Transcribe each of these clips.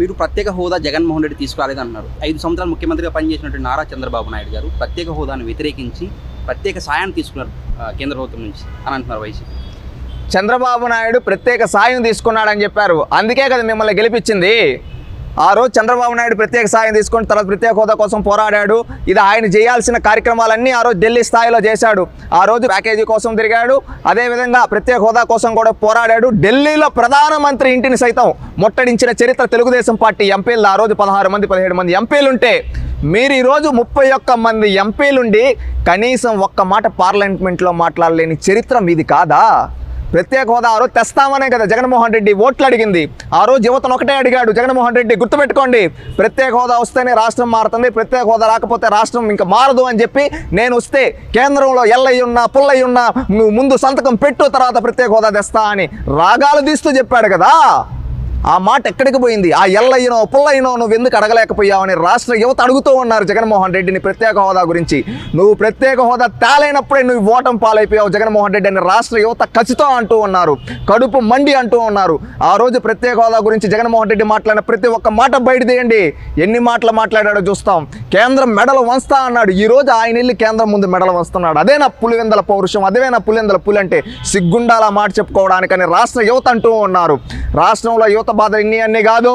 మీరు ప్రత్యేక హోదా జగన్మోహన్ రెడ్డి తీసుకురాలేదన్నారు. 5 సంవత్సరాలు ముఖ్యమంత్రిగా పనిచేసినటువంటి నారా చంద్రబాబు నాయుడు గారు ప్రత్యేక హోదాను వ్యతిరేకించి ప్రత్యేక సాయాన్ని తీసుకున్నారు కేంద్ర ప్రభుత్వం నుంచి అని అంటున్నారు వైసీపీ. చంద్రబాబు నాయుడు ప్రత్యేక సాయం తీసుకున్నాడని చెప్పారు, అందుకే కదా మిమ్మల్ని గెలిపించింది. ఆ రోజు చంద్రబాబు నాయుడు ప్రత్యేక సాయం తీసుకుని తర్వాత ప్రత్యేక హోదా కోసం పోరాడాడు. ఇది ఆయన చేయాల్సిన కార్యక్రమాలన్నీ ఆ రోజు ఢిల్లీ స్థాయిలో చేశాడు. ఆ రోజు ప్యాకేజీ కోసం తిరిగాడు, అదేవిధంగా ప్రత్యేక హోదా కోసం కూడా పోరాడాడు. ఢిల్లీలో ప్రధానమంత్రి ఇంటిని సైతం ముట్టడించిన చరిత్ర తెలుగుదేశం పార్టీ ఎంపీలు. ఆ రోజు 16 మంది 17 మంది ఎంపీలు ఉంటే మీరు ఈరోజు 31 మంది ఎంపీలుండి కనీసం ఒక్క మాట పార్లమెంట్లో మాట్లాడలేని చరిత్ర మీది కాదా? ప్రత్యేక హోదా ఆ రోజు తెస్తామనే కదా జగన్మోహన్ రెడ్డి ఓట్లు అడిగింది. ఆ రోజు యువతను ఒకటే అడిగాడు జగన్మోహన్ రెడ్డి, గుర్తుపెట్టుకోండి, ప్రత్యేక హోదా వస్తేనే రాష్ట్రం మారుతుంది, ప్రత్యేక హోదా రాకపోతే రాష్ట్రం ఇంకా మారదు అని చెప్పి, నేను వస్తే కేంద్రంలో ఎల్లయ్యున్నా పుల్లయ్యున్నా నువ్వు ముందు సంతకం పెట్టు తర్వాత ప్రత్యేక హోదా తెస్తా అని రాగాలు తీస్తూ చెప్పాడు కదా. ఆ మాట ఎక్కడికి పోయింది? ఆ ఎల్లయ్యనో పుల్లయ్యనో నువ్వు ఎందుకు అడగలేకపోయావని రాష్ట్ర యువత అడుగుతూ ఉన్నారు జగన్మోహన్ రెడ్డిని ప్రత్యేక హోదా గురించి. నువ్వు ప్రత్యేక హోదా తేలైనప్పుడే నువ్వు ఓటం పాలైపోయావు జగన్మోహన్ రెడ్డి అని రాష్ట్ర యువత కసితో అంటూ ఉన్నారు, కడుపు మండి అంటూ ఉన్నారు. ఆ రోజు ప్రత్యేక హోదా గురించి జగన్మోహన్ రెడ్డి మాట్లాడిన ప్రతి ఒక్క మాట బయట తీయండి, ఎన్ని మాటలు మాట్లాడాడో చూస్తాం. కేంద్రం మెడలు వంచుతా అన్నాడు, ఈరోజు ఆయన వెళ్ళి కేంద్రం ముందు మెడలు వంచుతున్నాడు. అదేనా పులివెందల పౌరుషం? అదేనా పులివెందల పులి అంటే సిగ్గుండాల మాట చెప్పుకోవడానికని రాష్ట్ర యువత అంటూ ఉన్నారు. రాష్ట్రంలో యువత బాధ ఇన్ని కాదు,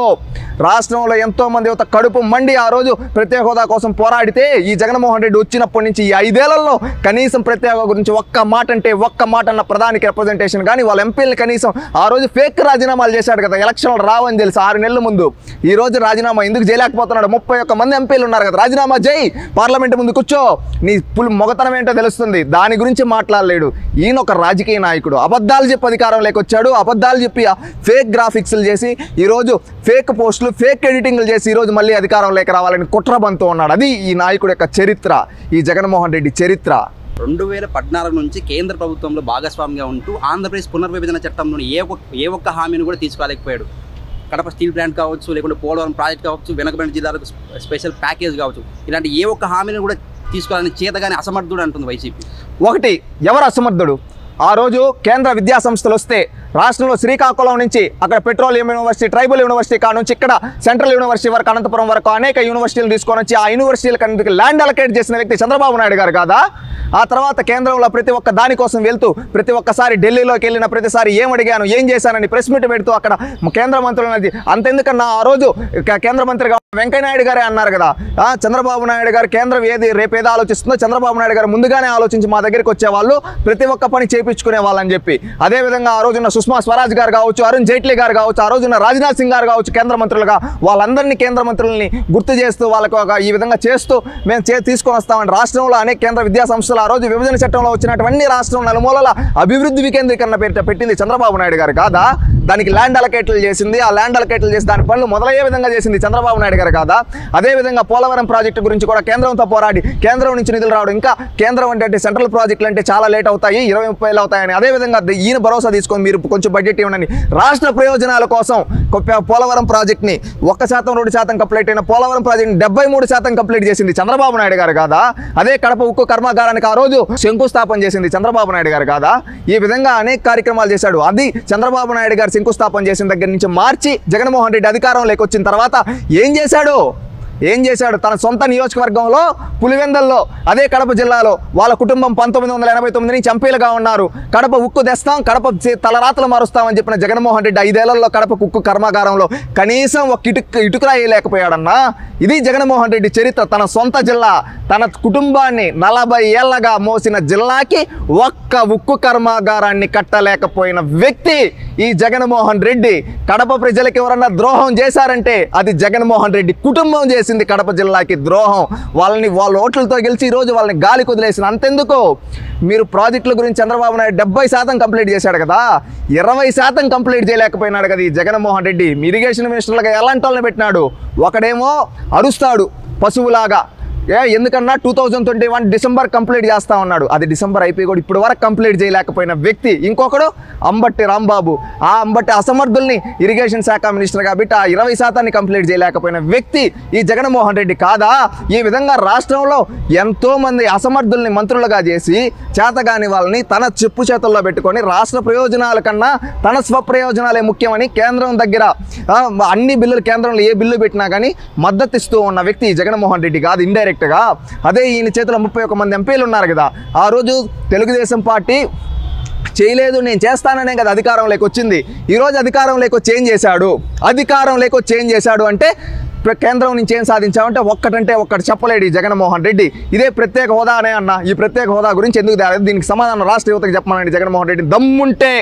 రాష్ట్రంలో ఎంతో మంది యువత కడుపు మండి ఆ రోజు ప్రత్యేక హోదా కోసం పోరాడితే ఈ జగన్మోహన్ రెడ్డి వచ్చినప్పటి నుంచి ఈ 5 ఏళ్లలో కనీసం ప్రత్యేక హోదా గురించి ఒక్క మాట అంటే ఒక్క మాట అన్న ప్రధానికి రిప్రజెంటేషన్ కానీ వాళ్ళ ఎంపీలను కనీసం ఆ రోజు ఫేక్ రాజీనామాలు చేశాడు కదా ఎలక్షన్లు రావని తెలిసి 6 నెలల ముందు. ఈ రోజు రాజీనామా ఎందుకు చేయలేకపోతున్నాడు? 31 మంది ఎంపీలు ఉన్నారు కదా, రాజీనామా చేయి, పార్లమెంట్ ముందు కూర్చో, నీ పులి మొగతనం ఏంటో తెలుస్తుంది, దాని గురించి మాట్లాడలేడు. ఈయన ఒక రాజకీయ నాయకుడు, అబద్ధాలు చెప్పి అధికారం లేకొచ్చాడు, అబద్ధాలు చెప్పి ఫేక్ గ్రాఫిక్స్లు చేసి ఈరోజు ఫేక్ పోస్టులు ఫేక్ ఎడిటింగ్లు చేసి ఈరోజు మళ్ళీ అధికారం లేక రావాలని కుట్రబంతో ఉన్నాడు. అది ఈ నాయకుడి యొక్క చరిత్ర, ఈ జగన్మోహన్ రెడ్డి చరిత్ర. 2014 నుంచి కేంద్ర ప్రభుత్వంలో భాగస్వామిగా ఉంటూ ఆంధ్రప్రదేశ్ పునర్విభజన చట్టంలోని ఏ ఒక్క హామీని కూడా తీసుకోలేకపోయాడు. కడప స్టీల్ ప్లాంట్ కావచ్చు, లేకుంటే పోలవరం ప్రాజెక్ట్ కావచ్చు, వెనకబడిన జిల్లాలకు స్పెషల్ ప్యాకేజ్ కావచ్చు, ఇలాంటి ఏ ఒక్క హామీని కూడా తీసుకోవాలని చేతగాని అసమర్థుడు అంటుంది వైసీపీ. ఒకటి, ఎవరు అసమర్థుడు? ఆ రోజు కేంద్ర విద్యాసంస్థలు వస్తే రాష్ట్రంలో శ్రీకాకుళం నుంచి అక్కడ పెట్రోలియం యూనివర్సిటీ, ట్రైబల్ యూనివర్సిటీ కాడ నుంచి ఇక్కడ సెంట్రల్ యూనివర్సిటీ వరకు, అనంతపురం వరకు అనేక యూనివర్సిటీలు తీసుకొని వచ్చి ఆ యూనివర్సిటీలకు ల్యాండ్ అలొకేట్ చేసిన వ్యక్తి చంద్రబాబు నాయుడు గారు కాదా? ఆ తర్వాత కేంద్రంలో ప్రతి ఒక్క దానికోసం వెళ్తూ ప్రతి ఒక్కసారి ఢిల్లీలోకి వెళ్ళిన ప్రతిసారి ఏం అడిగాను ఏం చేశానని ప్రెస్ మీట్ పెడుతూ అక్కడ కేంద్ర మంత్రులు, అంతెందుకన్నా ఆ రోజు కేంద్ర మంత్రిగా వెంకయ్య నాయుడు గారే అన్నారు కదా, చంద్రబాబు నాయుడు గారు కేంద్రం ఏది రేపేదో ఆలోచిస్తుందో చంద్రబాబు నాయుడు గారు ముందుగానే ఆలోచించి మా దగ్గరికి వచ్చేవాళ్ళు, ప్రతి ఒక్క పని చేయించుకునే వాళ్ళని చెప్పి. అదేవిధంగా ఆ రోజున్న సుష్మా స్వరాజ్ గారు కావచ్చు, అరుణ్ జైట్లీ గారు కావచ్చు, ఆ రోజున రాజ్నాథ్ సింగ్ గారు కావచ్చు కేంద్ర మంత్రులుగా, వాళ్ళందరినీ కేంద్ర మంత్రులని గుర్తు చేస్తూ వాళ్ళకు ఈ విధంగా చేస్తూ మేము తీసుకొని వస్తామని రాష్ట్రంలో అనేక కేంద్ర విద్యాసంస్థలు ఆ రోజు విభజన చట్టంలో వచ్చినటువంటి రాష్ట్రం నలుమూలల అభివృద్ధి వికేంద్రీకరణ పేరిట పెట్టింది చంద్రబాబు నాయుడు గారు కాదా? దానికి ల్యాండ్ అలొకేట్లు చేసింది, ఆ ల్యాండ్ అలొకేట్లు చేసి దాని పనులు మొదలయ్యే విధంగా చేసింది చంద్రబాబు నాయుడు గారు కాదా? అదేవిధంగా పోలవరం ప్రాజెక్టు గురించి కూడా కేంద్రంతో పోరాడి కేంద్రం నుంచి నిధులు రావడం, ఇంకా కేంద్రం అంటే సెంట్రల్ ప్రాజెక్టులు అంటే చాలా లేట్ అవుతాయి, 20-30 ఏళ్ళు అవుతాయని, అదేవిధంగా ఈయన భరోసా తీసుకొని మీరు కొంచెం బడ్జెట్ ఇవ్వండి రాష్ట్ర ప్రయోజనాల కోసం పోలవరం ప్రాజెక్ట్ని 1% 2% కంప్లీట్ అయిన పోలవరం ప్రాజెక్ట్ని 73% కంప్లీట్ చేసింది చంద్రబాబు నాయుడు గారు కాదా? అదే కడప ఉక్కు కర్మాగారానికి ఆ రోజు శంకుస్థాపన చేసింది చంద్రబాబు నాయుడు గారు కాదా? ఈ విధంగా అనేక కార్యక్రమాలు చేశాడు. అది చంద్రబాబు నాయుడు గారు శంకుస్థాపన చేసిన దగ్గర నుంచి మార్చి జగన్మోహన్ రెడ్డి అధికారం లేకొచ్చిన తర్వాత ఏం చేశాడు? తన సొంత నియోజకవర్గంలో పులివెందల్లో, అదే కడప జిల్లాలో వాళ్ళ కుటుంబం 1989 నుంచి ఎంపీలుగా ఉన్నారు. కడప ఉక్కు తెస్తాం, కడప తలరాతలు మారుస్తామని చెప్పిన జగన్మోహన్ రెడ్డి 5 ఏళ్లలో కడప ఉక్కు కర్మాగారంలో కనీసం ఒక ఇటుకరాయి లేకపోయాడన్నా. ఇది జగన్మోహన్ రెడ్డి చరిత్ర. తన సొంత జిల్లా, తన కుటుంబాన్ని 40 ఏళ్లగా మోసిన జిల్లాకి ఒక్క ఉక్కు కర్మాగారాన్ని కట్టలేకపోయిన వ్యక్తి ఈ జగన్మోహన్ రెడ్డి. కడప ప్రజలకు ఎవరన్నా ద్రోహం చేశారంటే అది జగన్మోహన్ రెడ్డి కుటుంబం చేసింది కడప జిల్లాకి ద్రోహం. వాళ్ళ ఓట్లతో గెలిచి ఈరోజు వాళ్ళని గాలి కుదిలేసిన. అంతెందుకు, మీరు ప్రాజెక్టుల గురించి చంద్రబాబు నాయుడు 70% కంప్లీట్ చేశాడు కదా, 20% కంప్లీట్ చేయలేకపోయినాడు కదా ఈ జగన్మోహన్ రెడ్డి. ఇరిగేషన్ మినిస్టర్లుగా ఎలాంటి వాళ్ళని పెట్టినాడు? ఒకడేమో అరుస్తాడు పశువులాగా, Yeah, ఎందుకన్నా 2021 డిసెంబర్ కంప్లీట్ చేస్తా ఉన్నాడు. అది డిసెంబర్ అయిపోయి కూడా ఇప్పుడు వరకు కంప్లీట్ చేయలేకపోయిన వ్యక్తి ఇంకొకడు అంబట్టి రాంబాబు. ఆ అంబట్టి అసమర్థుల్ని ఇరిగేషన్ శాఖ మినిస్టర్ కాబట్టి ఆ 20% కంప్లీట్ చేయలేకపోయిన వ్యక్తి ఈ జగన్మోహన్ రెడ్డి కాదా? ఈ విధంగా రాష్ట్రంలో ఎంతోమంది అసమర్థుల్ని మంత్రులుగా చేసి చేతగాని వాళ్ళని తన చెప్పు చేతుల్లో పెట్టుకొని రాష్ట్ర ప్రయోజనాల కన్నా తన స్వప్రయోజనాలే ముఖ్యమని కేంద్రం దగ్గర అన్ని బిల్లులు కేంద్రంలో ఏ బిల్లు పెట్టినా కానీ మద్దతు ఇస్తూ ఉన్న వ్యక్తి జగన్మోహన్ రెడ్డి కాదు ఇండైరెక్ట్గా. అదే ఈయన చేతిలో 31 మంది ఎంపీలు ఉన్నారు కదా. ఆ రోజు తెలుగుదేశం పార్టీ చేయలేదు నేను చేస్తాననే కదా అధికారం లేక వచ్చింది. ఈరోజు అధికారం లేక చేంజ్ చేశాడు. అధికారం లేక చేంజ్ చేశాడు అంటే కేంద్రం నుంచి ఏం సాధించామంటే ఒక్కటంటే ఒక్కటి చెప్పలేడు ఈ జగన్మోహన్ రెడ్డి. ఇదే ప్రత్యేక హోదా అనే అన్న. ఈ ప్రత్యేక హోదా గురించి ఎందుకు తేలేదు? దీనికి సమాధానం రాష్ట్ర యువతకు చెప్పమనండి జగన్మోహన్ రెడ్డి దమ్ముంటే.